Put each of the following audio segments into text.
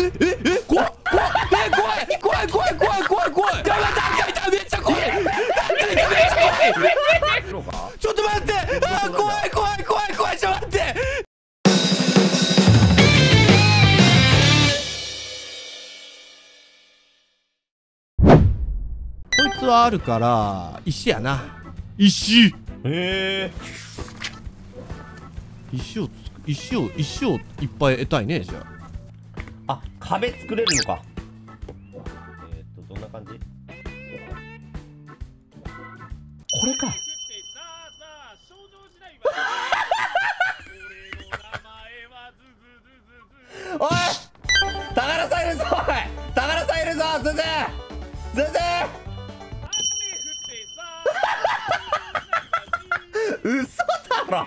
怖い怖い怖い怖い怖い怖い。めっちゃ怖い。ちょっと待って、あー怖い怖い怖い怖い。ちょっと待って、こいつはあるから石やな。石、石を石をいっぱい得たいね。じゃあ、あ、壁作れるのか。どんな感じこれか。おい、タガラさんいるぞ、おいタガラさんいるぞ、ズズズズ。嘘だろ。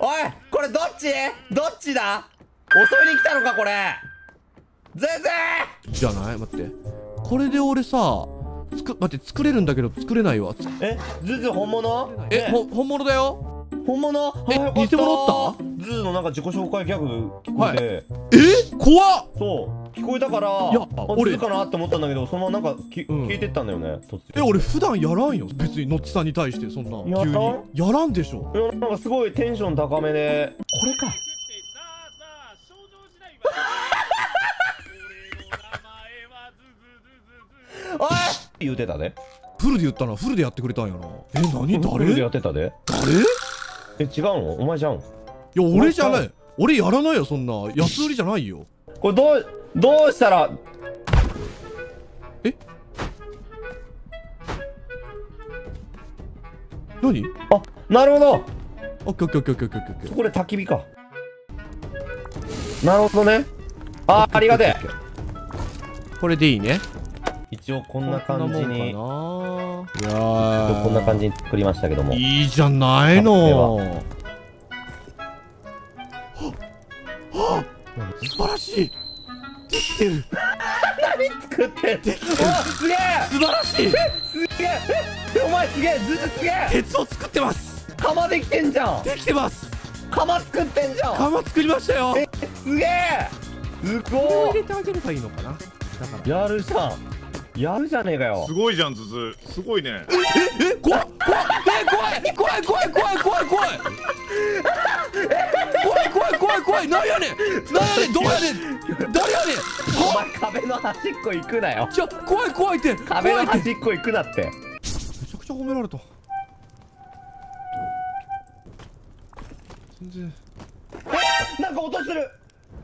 おい、これどっちどっちだ。襲いに来たのかこれ。ズズじゃない。待って、これで俺さ、待って、作れるんだけど作れないわ。え、ズズ本物？え、本物だよ。本物？え、偽物おった？ズズのなんか自己紹介ギャグ聞こえて、え、怖っ。そう聞こえたから、いや俺ズズかなって思ったんだけど、そのままなんか消えてったんだよね。え、俺普段やらんよ別に。のっちさんに対してそんな急にやらんでしょ。いや、なんかすごいテンション高めで、これか。おい言うてたで。フルで言ったな。フルでやってくれたんやな。え、何誰？フルでやってたで。誰？え、違うの？お前じゃん。いや、俺じゃない。俺やらないよそんな。安売りじゃないよ。これどうしたら？え？何？あ、なるほど。オッケーオッケーオッケーオッケーオッケー。これ焚き火か。なるほどね。あ、ありがてえ。これでいいね。一応こんな感じに、いやこんな感じに作りましたけども、いいじゃないの。はっ、素晴らしい。できてる。何作ってんの。すげえ、素晴らしい。すげえ、お前すげえ、ずっとすげえ。鉄を作ってます。釜できてんじゃん。できてます。釜作ってんじゃん。釜作りましたよ。すげえ、すごい。これを入れてあげればいいのかな。やるじゃん、やるじゃねえかよ。すごいじゃんズズ、すごいね。え、怖い怖い怖い怖い怖い怖い怖い怖い怖い怖い怖い怖い。何やねん何やねん、どうやねん誰やねん。お前壁の端っこ行くなよ。じゃ怖い怖いって、壁の端っこ行くなって。めちゃくちゃ褒められた。全然、え、なんか音する。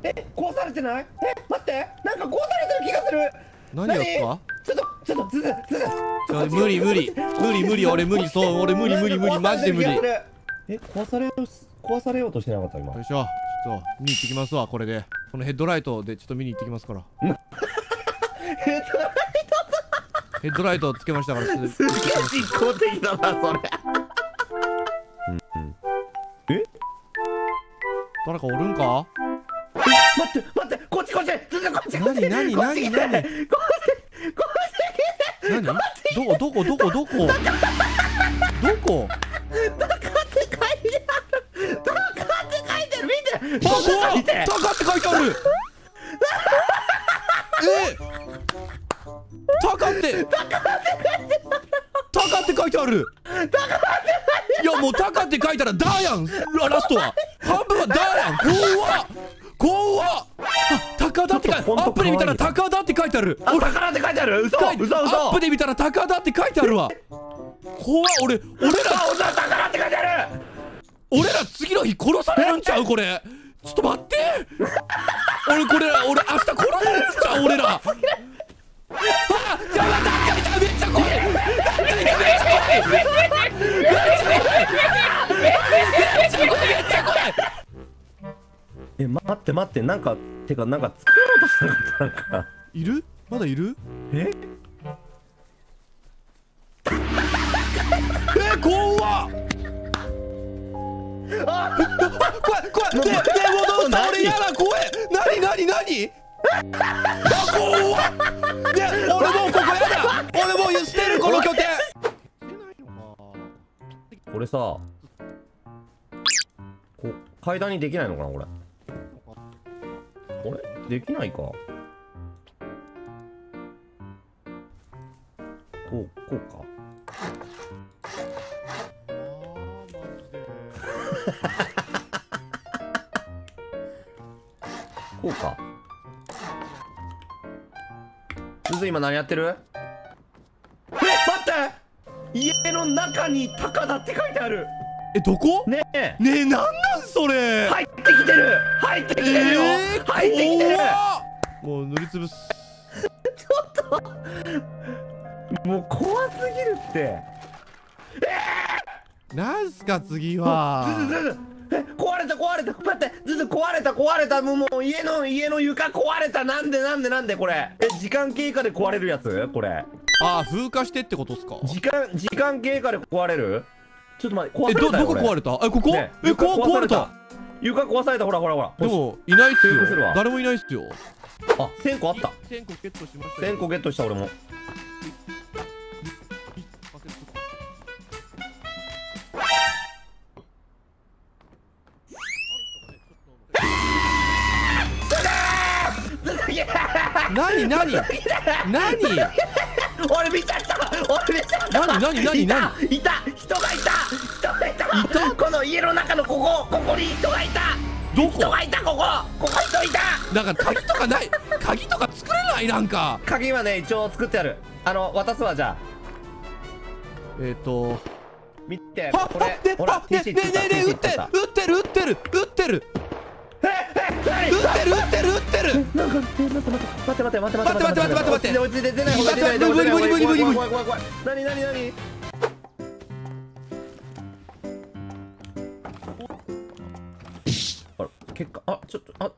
え、壊されてない。え、待って、なんか壊されてる気がする。何やった？ちょっとズズズズ。無理俺無理、そう俺無理マジで無理。え、壊されようとしてなかった今。よいしょ、ちょっと見に行ってきますわこれで。このヘッドライトでちょっと見に行ってきますから。ヘッドライト。ヘッドライトつけましたから。すげえ実行的だなそれ。え？誰かおるんか？待って待って、こっちこっちこっち何どこタカって書いてある。タカって書いてる。見て、見て、タカって書いてある。え、タカって書いてある。いやもうタカって書いたらダーやん。ラストは半分はダーやん。怖っ。高田って書いてある。アップで見たら高田って書いてある。高田って書いてある。嘘嘘嘘。アップで見たら高田って書いてあるわ。怖っ。俺ら高田って書いてある。俺ら次の日殺されるんちゃうこれ。ちょっと待って、俺明日殺されるんちゃう俺ら。あ、やばい、高田めっちゃ怖い。めっちゃ怖い。え、待って、なんか、てか、なんか作ろうとしてなかった。なんかいる？まだいる？え？え、怖っ。あ、怖い。ね、戻った。俺やだ、怖い。何？あ、怖っ。ね、俺もうここやだ。俺もう捨てるこの拠点。これさ、階段にできないのかなこれ。あれできないか。こうか。こうか。ずず今何やってる？え、待って、家の中に高田って書いてある。え、どこ？ねえねえ、なんなんそれ。入ってきてる、入ってきてるよ、入ってきてる。もう塗りつぶす。ちょっともう怖すぎるって。なんすか次は。ずずずず、壊れた壊れた、待って、ずず壊れた壊れた、もう家の床壊れた。なんでこれ。え、時間経過で壊れるやつこれ。ああ、風化してってことっすか。時間経過で壊れる。ちょっと待って、壊れたよ。え、どこ壊れた。え、ここ。え、壊れた。床壊された。ほら。でもいないっすよ。誰もいないっすよ。あ、1000個あった。1000個ゲットしました。1000個ゲットした俺も。何俺見ちゃった、何いた、人がいた。この家の中のここに人がいた。どこ？人がいた。ここ人いた。なんか鍵とかない。鍵とか作れない。なんか鍵はね、一応作ってある。渡すわ。じゃあ見てこれ。ほら、ねえねえねえ、撃ってる。撃ってる。なんか待って。落ちて出ない方がいい。無理。何。あら、結果、あ、ちょっと、あ、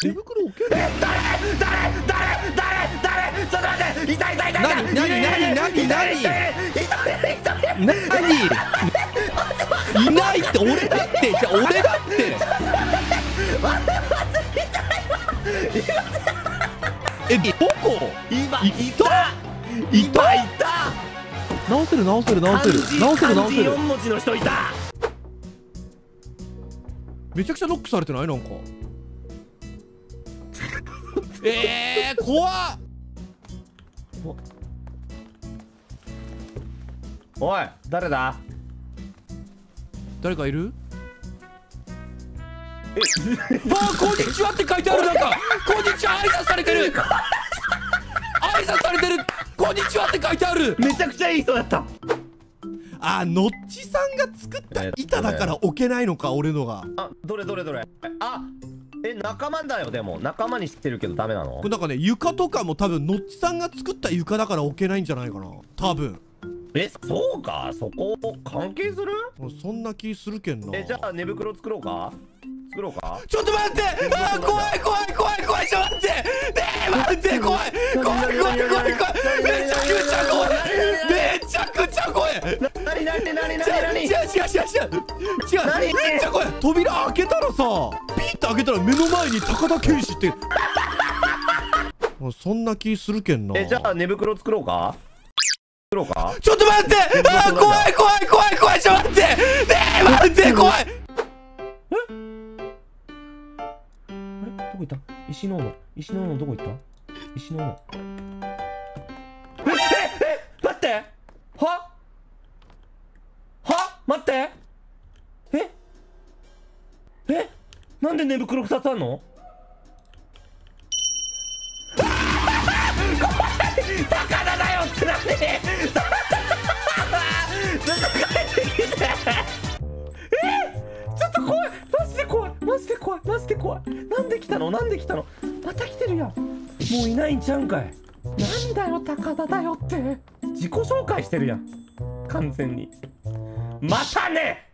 手袋を受ける。誰。ちょっと待って。痛い。何。いないって。俺だって。え、どこ？今いた。直せる。漢字4文字の人いた。めちゃくちゃノックされてない？なんか怖っ。おい、誰かいる？あー、こんにちはって書いてある。なんかこんにちは、挨拶されてる。こんにちはって書いてある。めちゃくちゃいい人だった。あー、のっちさんが作った板だから置けないのか、俺のが。あ、どれ。あ、え、仲間だよ。でも仲間にしてるけどダメなの？なんかね、床とかも多分のっちさんが作った床だから置けないんじゃないかな、多分。え、そうか。そこ関係する？そんな気するけんな。え、じゃあ寝袋作ろうか。ちょっと待って。あー、怖い。ちょっと待って。待って。怖い。めちゃくちゃ怖い。何。違う。めっちゃ怖い。扉開けたらさ、ピーって開けたら目の前に高田健志って。もうそんな気するけんな。え、じゃあ寝袋作ろうか。ちょっと待って。あー、怖い。ちょっと待って。待って。怖い。どこ行った？石の斧どこ行った？石の斧。え、待って。は待って。え、なんで寝袋2つあんの？宝だよって。マジで怖い。なんで来たの。また来てるやん。もういないんちゃうんかい。なんだよ高田だよって。自己紹介してるやん完全に。またね。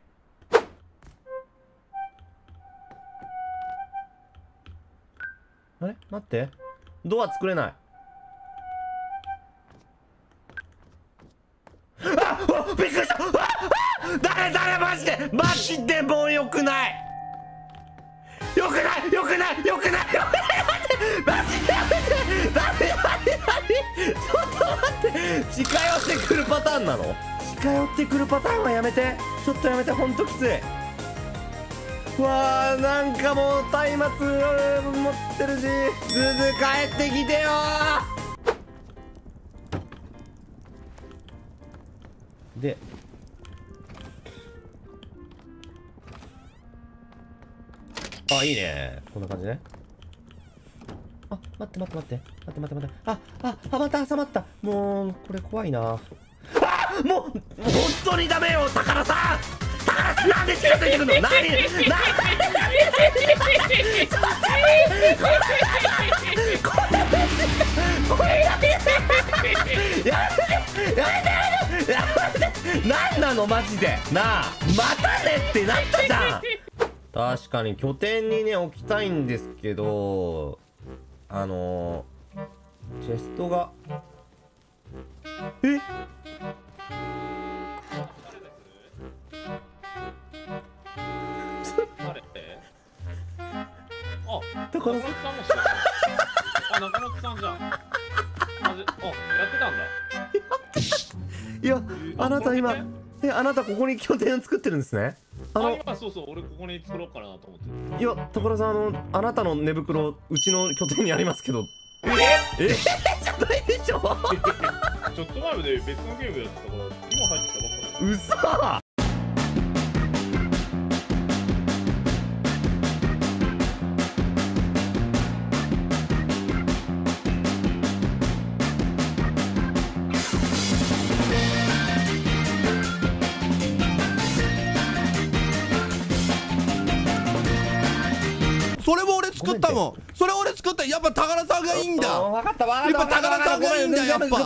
あれ、待って、ドア作れない。あ、びっくりした。誰。マジでもうよくない。待って。ちょっと待って。近寄ってくるパターンなの？近寄ってくるパターンはやめて。ちょっとやめて、ほんときつい。わあ、なんかもう松明持ってるし、ズズ帰ってきてよー。であ、いいね、こんな感じね。あ、待って待って待って待って待って待って、あ、また挟まった。もうこれ怖いな。あ、もう本当にダメよ、宝さん。なんで近づいてくるの？何？何なのマジで。なあ、またねってなったじゃん。確かに拠点にね置きたいんですけど、チェストがえっ、中野さんもしてる。あ、中野さんじゃん。あ、やってたんだ。いや、あなた今、あなたここに拠点を作ってるんですね。あ、そうそう、俺ここに作ろうかなと思って。いや、所さん、あなたの寝袋、うちの拠点にありますけど。え、じゃないでしょ。ちょっと前まで別のゲームやってたから、今入ってたばっかだ。うそ。それも俺作ったもん。それ俺作った。やっぱ宝さんがいいんだ。やっぱ宝さんがいいんだ。やっぱ。